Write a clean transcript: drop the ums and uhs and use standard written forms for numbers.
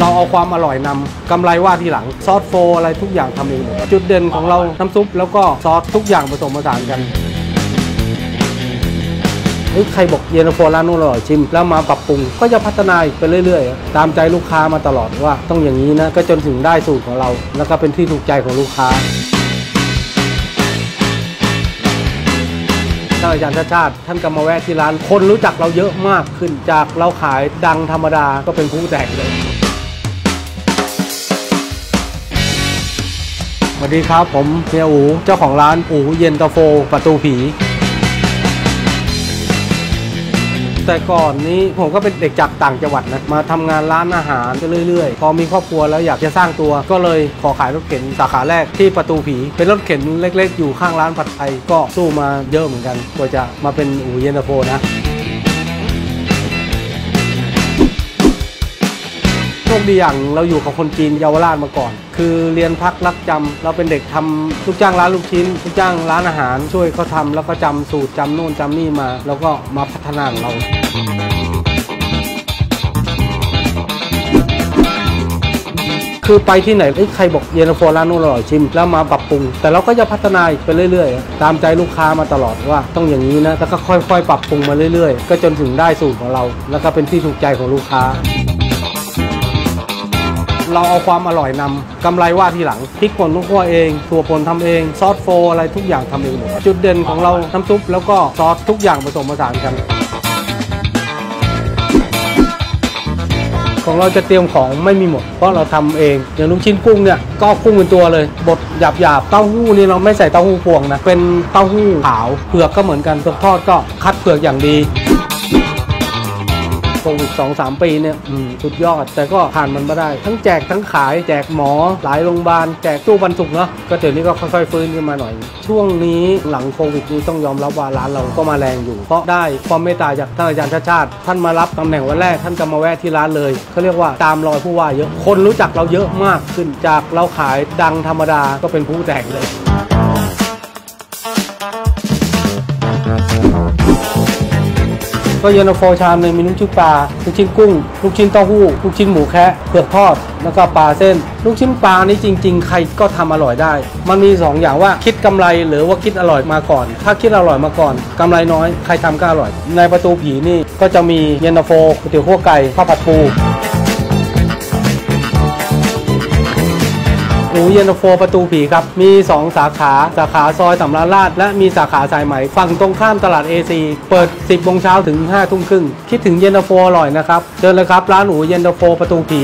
เราเอาความอร่อยนำกำไรว่าทีหลังซอสโฟอะไรทุกอย่างทำเองหมดจุดเด่นของเราน้ำซุปแล้วก็ซอสทุกอย่างผสมผสานกันใครบอกเย็นตาโฟร้านนู้นอร่อยชิมแล้วมาปรับปรุงก็จะพัฒนาไปเรื่อยๆตามใจลูกค้ามาตลอดว่าต้องอย่างนี้นะก็จนถึงได้สูตรของเราแล้วก็เป็นที่ถูกใจของลูกค้าท่านอาจารย์ชาติท่านกำมาแวะที่ร้านคนรู้จักเราเยอะมากขึ้นจากเราขายดังธรรมดาก็เป็นผู้แตกเลยสวัสดีครับผมเฮียอู๋เจ้าของร้านอู๋เย็นตาโฟประตูผีแต่ก่อนนี้ผมก็เป็นเด็กจากต่างจังหวัดนะมาทำงานร้านอาหารไปเรื่อยๆพอมีครอบครัวแล้วอยากจะสร้างตัวก็เลยขอขายรถเข็นสาขาแรกที่ประตูผีเป็นรถเข็นเล็กๆอยู่ข้างร้านผัดไทยก็สู้มาเยอะเหมือนกันกว่าจะมาเป็นอู๋เย็นตาโฟนะโชคดีอย่างเราอยู่กับคนจีนเยาวราชมาก่อนคือเรียนพักรักจำเราเป็นเด็กทำลูกจ้างร้านลูกชิ้นลูกจ้างร้านอาหารช่วยเขาทาแล้วก็จำสูตรจำโน่นจำนี่มาแล้วก็มาพัฒนาเราคือไปที่ไหนใครบอกเย็นตาโฟร้านนู้นอร่อยชิมแล้วมาปรับปรุงแต่เราก็จะพัฒนาไปเรื่อยๆตามใจลูกค้ามาตลอดว่าต้องอย่างนี้นะแล้วก็ค่อยๆปรับปรุงมาเรื่อยๆก็จนถึงได้สูตรของเราแล้วก็เป็นที่ถูกใจของลูกค้าเราเอาความอร่อยนำกำไรว่าทีหลังพริกป่นลูกคั่วเองถั่วป่นทำเองซอสโฟอะไรทุกอย่างทำเองหมดจุดเด่นของเราน้ำซุปแล้วก็ซอสทุกอย่างผสมผสานกันของเราจะเตรียมของไม่มีหมดเพราะเราทำเองอย่างลูกชิ้นกุ้งเนี่ยก็กุ้งเป็นตัวเลยบดหยาบๆเต้าหู้นี่เราไม่ใส่เต้าหู้พวงนะเป็นเต้าหู้ขาวเผือกก็เหมือนกันเผือกทอดก็คัดเผือกอย่างดีโควิด 2-3 ปีเนี่ยสุดยอดแต่ก็ผ่านมันมาได้ทั้งแจกทั้งขายแจกหมอหลายโรงพยาบาลแจกตู้บรรทุกเนาะก็เดี๋ยวนี้ก็ค่อยๆฟื้นขึ้นมาหน่อยช่วงนี้หลังโควิดนี้ต้องยอมรับว่าร้านเราก็มาแรงอยู่เพราะได้ความเมตตาจากท่านอาจารย์ชาติท่านมารับตำแหน่งวันแรกท่านก็มาแวะที่ร้านเลยเขาเรียกว่าตามรอยผู้ว่าเยอะคนรู้จักเราเยอะมากขึ้นจากเราขายดังธรรมดาก็เป็นผู้แตกเลยก็เย็นตาโฟชามในมีลูกชิ้นปลาลูกชิ้นกุ้งลูกชิ้นเต้าหู้ลูกชิ้นหมูแคะเผือกทอดแล้วก็ปลาเส้นลูกชิ้นปลานี่จริงๆใครก็ทำอร่อยได้มันมี2 อย่างว่าคิดกำไรหรือว่าคิดอร่อยมาก่อนถ้าคิดอร่อยมาก่อนกำไรน้อยใครทำก็อร่อยในประตูผีนี่ก็จะมีเย็นตาโฟก๋วยเตี๋ยวคั่วไก่ข้าวผัดปูอู๋เย็นตาโฟประตูผีครับมี2สาขาสาขาซอยสำราญราชและมีสาขาสายไหมฝั่งตรงข้ามตลาด AC เปิด 10 โมงเช้าถึง 5 ทุ่มครึ่งคิดถึงเย็นตาโฟอร่อยนะครับเชิญเลยครับร้านอู๋เย็นตาโฟประตูผี